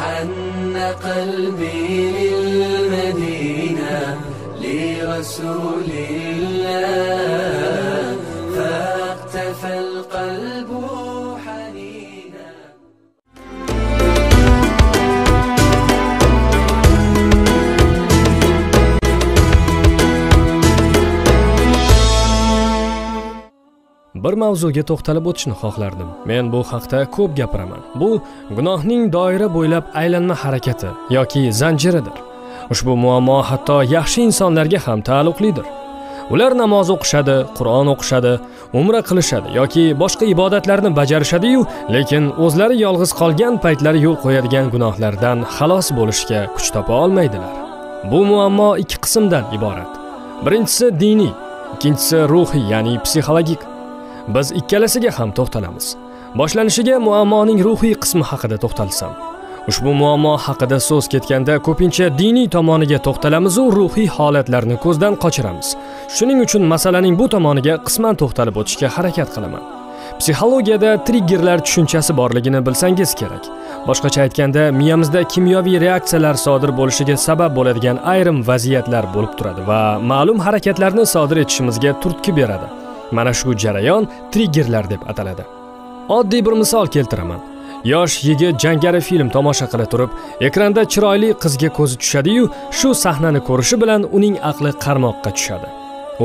حن قلبي للمدينة لرسول الله فاقتفى القلب حنينا. Bir mavzuga to'xtalib o'tishni xohlardim. Men bu haqda ko'p gapiraman. Bu gunohning doira bo'ylab aylanma harakati yoki zanjiridir. Ushbu muammo hatto yaxshi insonlarga ham taalluqlidir. Ular namoz o'qishadi, Qur'on o'qishadi, umra qilishadi yoki boshqa ibodatlarni bajarishadi-yu, lekin o'zlari yolg'iz qolgan paytlari yo'l qo'yadigan gunohlardan xalos bo'lishga kuch topa olmaydilar. Bu muammo ikki qismdan iborat. Birinchisi diniy, ikkinchisi ruhiy, ya'ni psixologik. Biz ikkalasiga ham to'xtalamiz. Boshlanishiga muammoning ruhiy qismi haqida to'xtalsam. Ushbu muammo haqida so'z ketganda ko'pincha diniy tomoniga to'xtalamiz va ruhiy holatlarni ko'zdan qochiramiz. Shuning uchun masalaning bu tomoniga qisman to'xtalib o'tishga harakat qilaman. Psixologiyada triggerlar tushunchasi borligini bilsangiz kerak. Boshqacha aytganda, miyamizda kimyoviy reaksiyalar sodir bo'lishiga sabab bo'ladigan ayrim vaziyatlar bo'lib turadi va ma'lum harakatlarni sodir etishimizga turtki beradi. Mana shu jarayon triggerlar deb ataladi. Oddiy bir misol keltiraman. Yosh yigit jangari film tomosha qila turib, ekranda chiroyli qizga ko'zi tushadi-yu, shu sahnani ko'rishi bilan uning aqli qarmoqqa tushadi.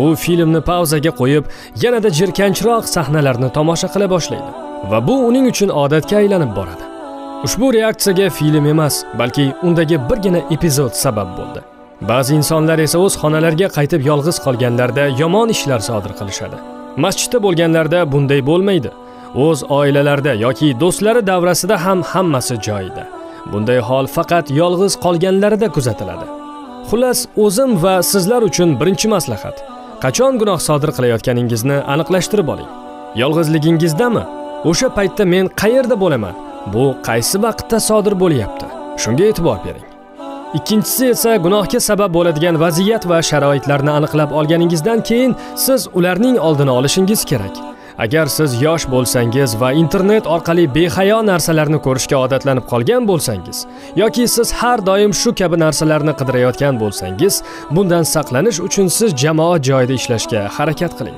U filmni pauzaga qo'yib, yanada jirkanchroq sahnalarni tomosha qila boshlaydi va bu uning uchun odatga aylanib boradi. Ushbu reaksiyaga film emas, balki undagi birgina epizod sabab bo'ldi. Ba'zi insonlar esa o'z xonalariga qaytib yolg'iz qolganlarda yomon ishlar sodir qilishadi. Masjidda bo'lganlarda bunday bo'lmaydi. O'z oilalarida yoki do'stlari davrasida ham hammasi joyida. Bunday hol faqat yolg'iz qolganlarida kuzatiladi. Xullas, o'zim va sizlar uchun birinchi maslahat: qachon gunoh sodir qilayotganingizni aniqlashtirib oling. Yolg'izligingizdami? O'sha paytda men qayerda bo'laman? Bu qaysi vaqtda sodir bo'lyapti? Shunga e'tibor bering. Ikkinchisi esa gunohga sabab bo'ladigan vaziyat va sharoitlarni aniqlab olganingizdan keyin siz ularning oldini olishingiz kerak. Agar siz yosh bo'lsangiz va internet orqali behayo narsalarni ko'rishga odatlanib qolgan bo'lsangiz yoki siz har doim shu kabi narsalarni qidirayotgan bo'lsangiz, bundan saqlanish uchun siz jamoat joyida ishlashga harakat qiling.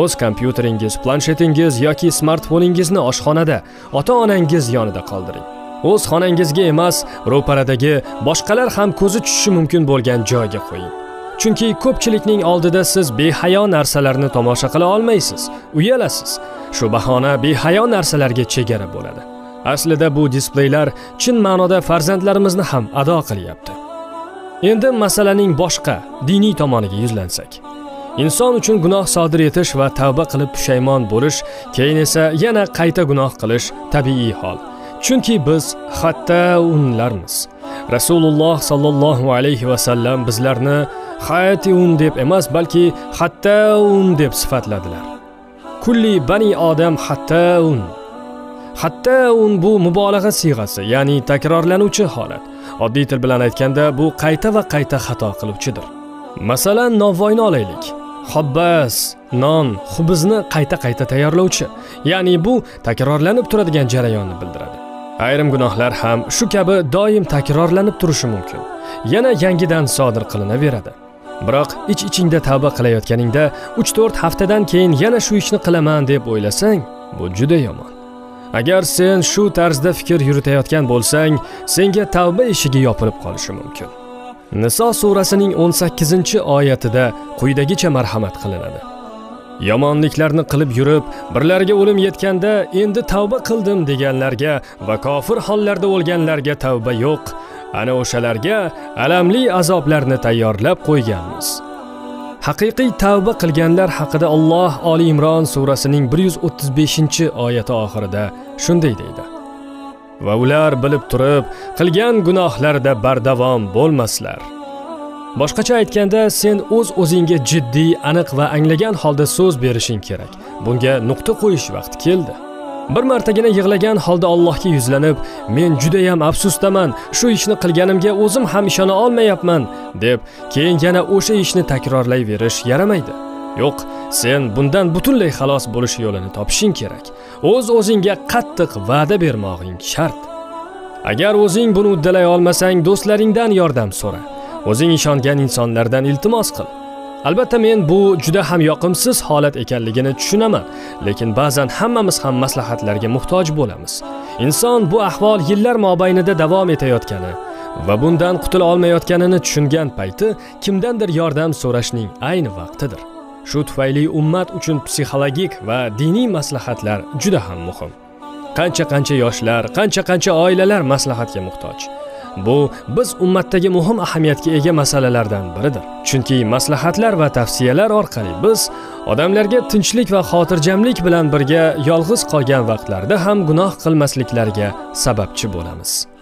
O'z kompyuteringiz, planshetingiz yoki smartfoningizni oshxonada, ota-onangiz yonida qoldiring. O'z xonangizga emas, ro'paradagi boshqalar ham ko'zi tushishi mumkin bo'lgan joyga qo'ying. Chunki ko'pchilikning oldida siz behayo narsalarni tomosha qila olmaysiz, uyalasiz. Shu bahona behayo narsalarga chegara bo'ladi. Aslida bu displeylar chin ma'noda farzandlarimizni ham ado qilyapti. Endi masalaning boshqa, diniy tomoniga yuzlansak. Inson uchun gunoh sodir etish va tavba qilib pushaymon bo'lish, keyin esa yana qayta gunoh qilish tabiiy hol. Chunki biz xatta unlarmiz. Rasululloh sallallohu alayhi va sallam bizlarni xatiun deb emas, balki xattaun deb sifatladilar. Kulli bani odam xattaun. Xattaun bu mubolag'a siyg'asi, ya'ni takrorlanuvchi holat. Oddiy til bilan aytganda bu qayta va qayta xato qiluvchidir. Masalan, novvoyni olaylik. Xobbas, non, xubizni qayta-qayta tayyorlovchi. Ya'ni bu takrorlanib turadigan jarayonni bildiradi. Ayrim gunohlar ham shu kabi doim takrorlanib turishi mumkin. Yana yangidan sodir qilinaveradi. Biroq ich-ichingda tavba qilayotganingda 3-4 haftadan keyin yana shu ishni qilaman deb o'ylasang, bu juda yomon. Agar sen shu tarzda fikr yuritayotgan bo'lsang, senga tavba eshigi yopilib qolishi mumkin. Niso surasining 18-oyatida quyidagicha marhamat qilinadi. Yomonliklarni qilib yurib, birlarga o'lim yetganda endi tavba qildim deganlarga va kofir hollarda o'lganlarga tavba yo'q. Ana o'shalarga alamli azoblarni tayyorlab qo'yganmiz. Haqiqiy tavba qilganlar haqida Alloh Oli Imron surasining 135-oyati oxirida shunday deydi: va ular bilib turib, qilgan gunohlarda bardavom bo'lmaslar. Boshqacha aytganda, sen o'z-o'zingga jiddiy, aniq va anglagan holda so'z berishing kerak. Bunga nuqta qo'yish vaqti keldi. Bir martagina yig'lagan holda Allohga yuzlanib, men juda ham afsusdaman, shu ishni qilganimga o'zim ham ishona olmayapman deb, keyin yana o'sha ishni takrorlayverish yaramaydi. Yo'q, sen bundan butunlay xalos bo'lish yo'lini topishing kerak. O'z-o'zingga qattiq va'da bermog'ing shart. Agar o'zing buni uddalay olmasang, do'stlaringdan yordam so'ra. O'zing ishongan insonlardan iltimos qil. Albatta men bu juda ham yoqimsiz holat ekanligini tushunaman, lekin ba'zan hammamiz ham maslahatlarga muhtoj bo'lamiz. Inson bu ahvol yillar mobaynida davom etayotgani va bundan qutula olmayotganini tushungan payti kimdandir yordam so'rashning ayni vaqtidir. Shu tufayli ummat uchun psixologik va diniy maslahatlar juda ham muhim. Qancha yoshlar, qancha oilalar maslahatga muhtoj. Bu biz ummatdagi muhim ahamiyatga ega masalalardan biridir. Chunki maslahatlar va tavsiyalar orqali biz odamlarga tinchlik va xotirjamlik bilan birga yolg'iz qolgan vaqtlarda ham gunoh qilmasliklariga sababchi bo'lamiz.